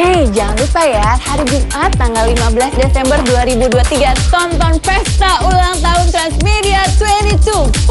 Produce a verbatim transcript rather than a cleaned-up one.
Hey, jangan lupa ya, hari Jumat tanggal lima belas Desember dua ribu dua puluh tiga tonton pesta ulang tahun Transmedia dua puluh dua.